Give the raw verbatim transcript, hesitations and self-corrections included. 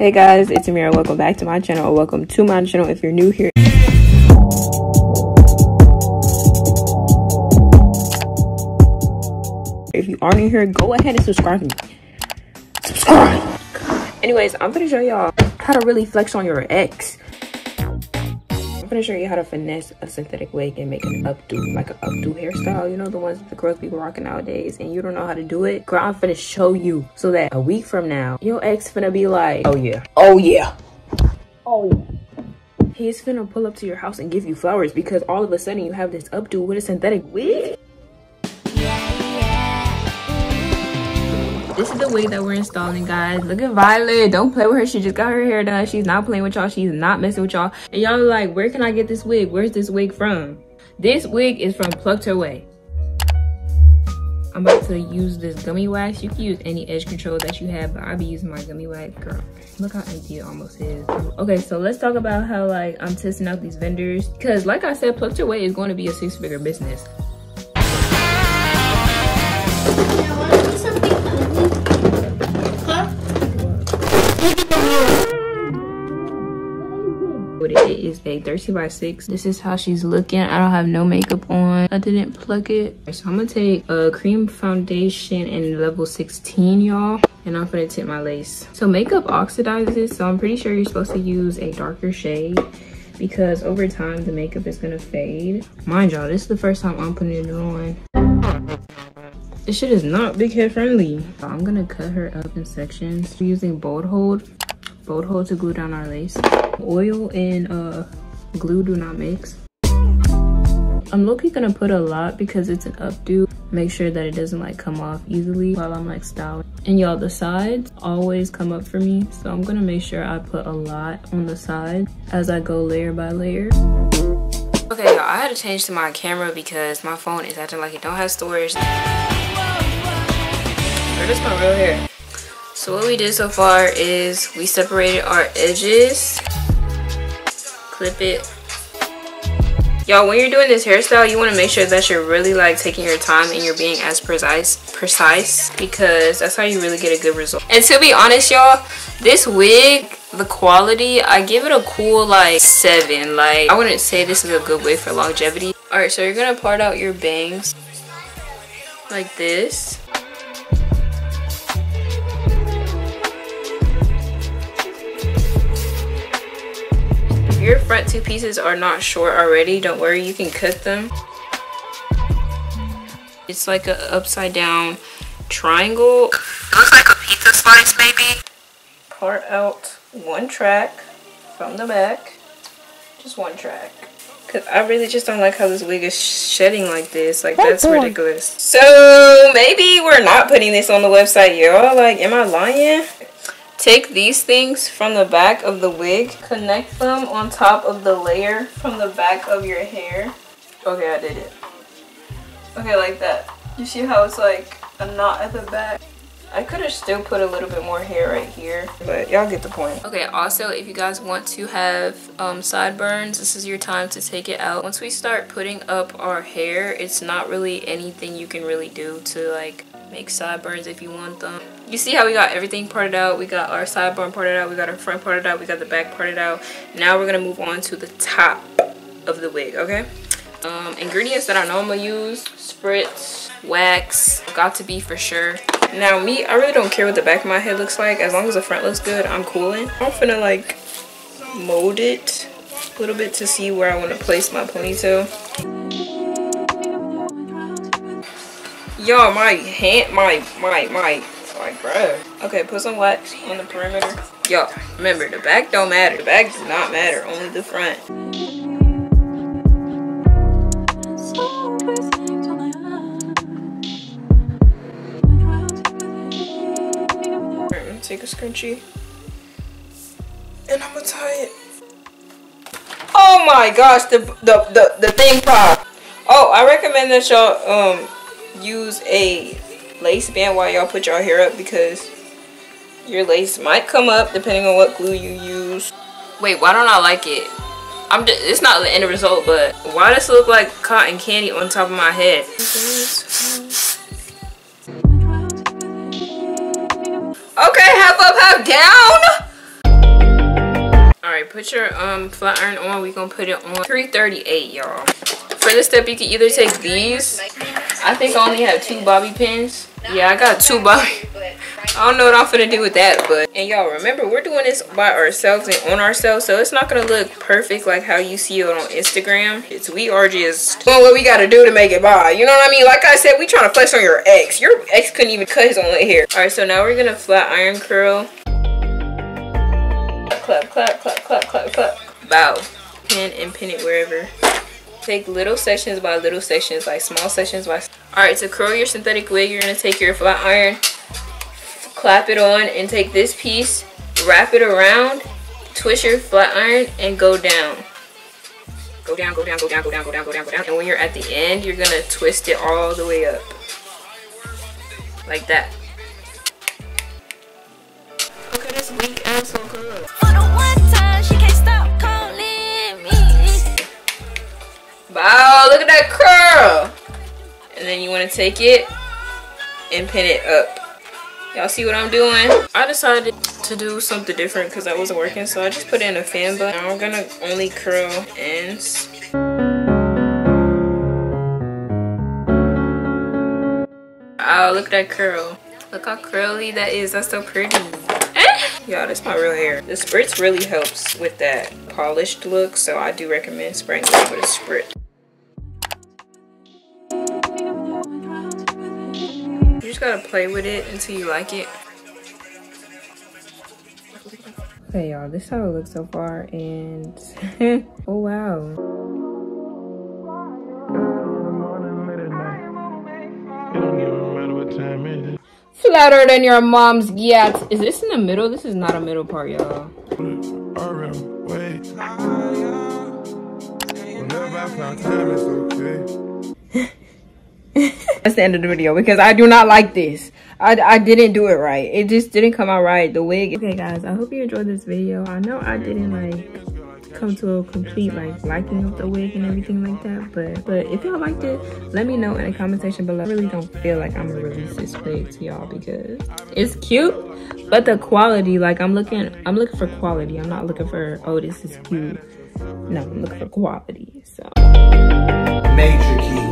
Hey guys, it's Amira. Welcome back to my channel, or welcome to my channel if you're new here. If you are new here, go ahead and subscribe to me. Subscribe! Anyways, I'm gonna show y'all how to really flex on your ex. I'm gonna show you how to finesse a synthetic wig and make an updo, like an updo hairstyle. You know, the ones that the girls be rocking nowadays, and you don't know how to do it? Girl, I'm finna show you so that a week from now, your ex finna be like, oh yeah, oh yeah, oh yeah. He's finna pull up to your house and give you flowers because all of a sudden you have this updo with a synthetic wig. This is the wig that we're installing, guys. Look at Violet. Don't play with her. She just got her hair done. She's not playing with y'all. She's not messing with y'all. And y'all are like, where can I get this wig? Where's this wig from? This wig is from Plucked Her Way. I'm about to use this gummy wax. You can use any edge control that you have, but I'll be using my gummy wax. Girl, look how empty it almost is. Okay, so let's talk about how, like, I'm testing out these vendors. Because, like I said, Plucked Her Way is going to be a six-figure business. What it is, a thirteen by six. This is how she's looking. I don't have no makeup on. I didn't pluck it. So I'm gonna take a cream foundation in level sixteen, y'all, and I'm gonna tint my lace. So makeup oxidizes, so I'm pretty sure you're supposed to use a darker shade because over time the makeup is gonna fade. Mind y'all, this is the first time I'm putting it on. This shit is not big hair friendly. So I'm gonna cut her up in sections using Bold Hold. Bold Hold to glue down our lace. Oil and uh glue do not mix. I'm low-key gonna put a lot because it's an updo. Make sure that it doesn't like come off easily while I'm like styling. And y'all, the sides always come up for me, so I'm gonna make sure I put a lot on the side as I go layer by layer. Okay y'all, I had to change to my camera because my phone is acting like it don't have storage. Where does my real hair? So what we did so far is we separated our edges, clip it. Y'all, when you're doing this hairstyle, you want to make sure that you're really like taking your time and you're being as precise, precise because that's how you really get a good result. And to be honest, y'all, this wig, the quality, I give it a cool like seven. Like, I wouldn't say this is a good wig for longevity. All right, so you're gonna part out your bangs like this. Your front two pieces are not short already, don't worry, you can cut them. It's like an upside down triangle. It looks like a pizza slice maybe. Part out one track from the back, just one track. Cause I really just don't like how this wig is shedding like this. Like, that's ridiculous. So maybe we're not putting this on the website, y'all. Like, am I lying? Take these things from the back of the wig, connect them on top of the layer from the back of your hair. Okay, I did it. Okay, like that. You see how it's like a knot at the back? I could have still put a little bit more hair right here, but y'all get the point. Okay, also, if you guys want to have um, sideburns, this is your time to take it out. Once we start putting up our hair, it's not really anything you can really do to like make sideburns if you want them. You see how we got everything parted out? We got our sideburn parted out, we got our front parted out, we got the back parted out. Now we're gonna move on to the top of the wig, okay? Um, ingredients that I normally use, spritz, wax, got to be for sure. Now me, I really don't care what the back of my head looks like. As long as the front looks good, I'm coolin'. I'm finna like mold it a little bit to see where I wanna place my ponytail. Y'all, my hand, my, my, my, my, bruh. Okay, put some wax on the perimeter. Y'all, remember, the back don't matter. The back does not matter, only the front. Alright, I'm gonna take a scrunchie. And I'm gonna tie it. Oh my gosh, the, the, the, the thing popped. Oh, I recommend that y'all, um, use a lace band while y'all put y'all hair up because your lace might come up depending on what glue you use. Wait, why don't I like it? I'm just, it's not the end result, but why does it look like cotton candy on top of my head? Okay, half up, half down. put your um flat iron on. We're gonna put it on three thirty-eight, y'all. For this step, you can either take these. I think I only have two bobby pins. Yeah, I got two bobby. I don't know what I'm finna do with that, but. And y'all, remember, we're doing this by ourselves and on ourselves, so it's not gonna look perfect like how you see it on Instagram. It's we are just doing what we gotta do to make it by. You know what I mean? Like I said, we trying to flex on your ex. Your ex couldn't even cut his own leg hair. All right, so now we're gonna flat iron curl. Clap, clap, clap, clap, clap, clap. Bow. Pin and pin it wherever. Take little sections by little sections, like small sections by. All right, to curl your synthetic wig, you're gonna take your flat iron, clap it on, and take this piece, wrap it around, twist your flat iron, and go down. Go down, go down, go down, go down, go down, go down, go down. And when you're at the end, you're gonna twist it all the way up. Like that. Look at this weak ass on curl. Wow, look at that curl! And then you wanna take it and pin it up. Y'all see what I'm doing? I decided to do something different because I wasn't working, so I just put in a fan bun. Now I'm gonna only curl ends. Oh, look at that curl. Look how curly that is. That's so pretty. Y'all, that's my real hair. The spritz really helps with that polished look, so I do recommend spraying it with a spritz. You just gotta play with it until you like it. Okay, y'all, this is how it looks so far, and oh wow. Flatter than your mom's yats. Is this in the middle? This is not a middle part, y'all. That's the end of the video because I do not like this. I, I didn't do it right. It just didn't come out right. The wig. Okay, guys, I hope you enjoyed this video. I know I didn't like come to a complete like liking of the wig and everything like that, but but if y'all liked it, let me know in the comment section below. I really don't feel like I'm gonna release this wig to y'all because it's cute, but the quality, like I'm looking, I'm looking for quality. I'm not looking for oh this is cute. No, I'm looking for quality. So. Major key.